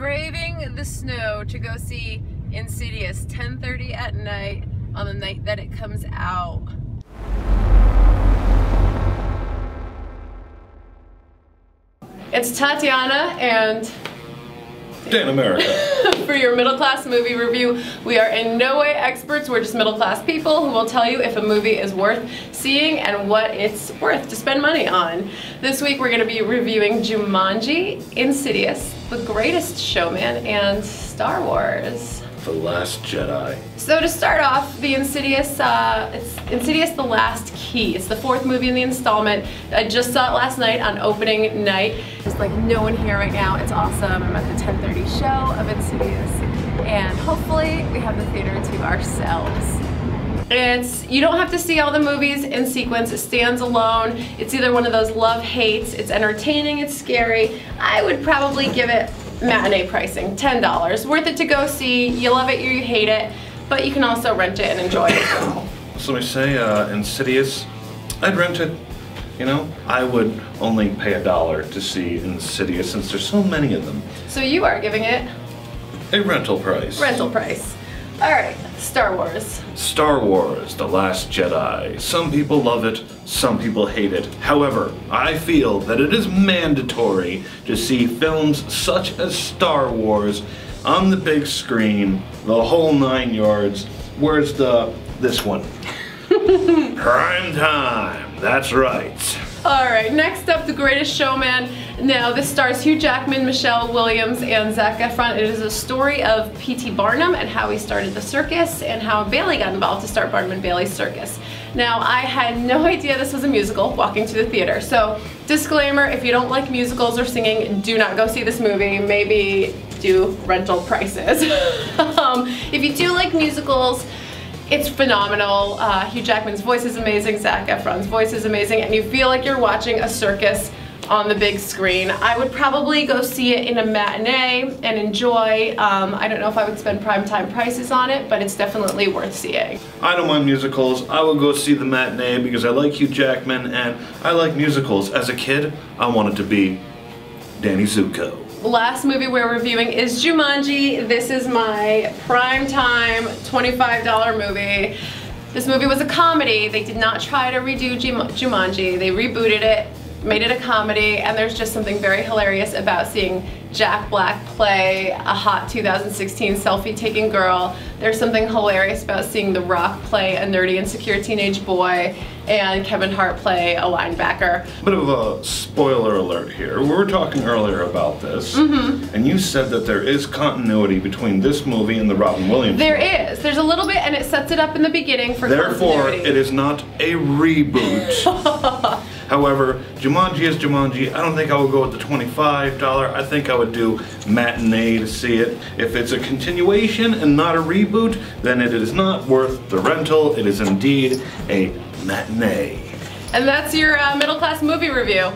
braving the snow to go see Insidious 10:30 at night on the night that it comes out. It's Tatiana and Dan America. For your middle class movie review. We are in no way experts, we're just middle class people who will tell you if a movie is worth seeing and what it's worth to spend money on. This week we're going to be reviewing Jumanji, Insidious, The Greatest Showman, and Star Wars. The Last Jedi. So to start off, the Insidious, it's Insidious The Last Key. It's the fourth movie in the installment. I just saw it last night on opening night. There's like no one here right now. It's awesome. I'm at the 10:30 show of Insidious. And hopefully we have the theater to ourselves. You don't have to see all the movies in sequence. It stands alone. It's either one of those love-hates. It's entertaining, it's scary. I would probably give it matinee pricing, $10. Worth it to go see. You love it, you hate it, but you can also rent it and enjoy it. So we say Insidious, I'd rent it, you know? I would only pay $1 to see Insidious since there's so many of them. So you are giving it? A rental price. Rental price. Alright, Star Wars. Star Wars, The Last Jedi. Some people love it, some people hate it. However, I feel that it is mandatory to see films such as Star Wars on the big screen, the whole 9 yards. Where's this one? Prime time, that's right. Alright, next up, The Greatest Showman. Now, this stars Hugh Jackman, Michelle Williams, and Zac Efron. It is a story of P.T. Barnum and how he started the circus and how Bailey got involved to start Barnum and Bailey's Circus. Now, I had no idea this was a musical walking to the theater. So, disclaimer, if you don't like musicals or singing, do not go see this movie. Maybe do rental prices. If you do like musicals, it's phenomenal. Hugh Jackman's voice is amazing, Zac Efron's voice is amazing, and you feel like you're watching a circus on the big screen. I would probably go see it in a matinee and enjoy. I don't know if I would spend primetime prices on it, but it's definitely worth seeing. I don't mind musicals. I will go see the matinee because I like Hugh Jackman and I like musicals. As a kid, I wanted to be Danny Zuko. Last movie we're reviewing is Jumanji. This is my primetime $25 movie. This movie was a comedy. They did not try to redo Jumanji. They rebooted it, made it a comedy, and there's just something very hilarious about seeing Jack Black play a hot 2016 selfie-taking girl. There's something hilarious about seeing The Rock play a nerdy, insecure teenage boy, and Kevin Hart play a linebacker. Bit of a spoiler alert here. We were talking earlier about this, and you said that there is continuity between this movie and the Robin Williams movie. There is. There's a little bit, and it sets it up in the beginning for continuity. Therefore, it is not a reboot. However, Jumanji is Jumanji. I don't think I would go with the $25. I think I would do matinee to see it. If it's a continuation and not a reboot, then it is not worth the rental. It is indeed a matinee. And that's your middle class movie review.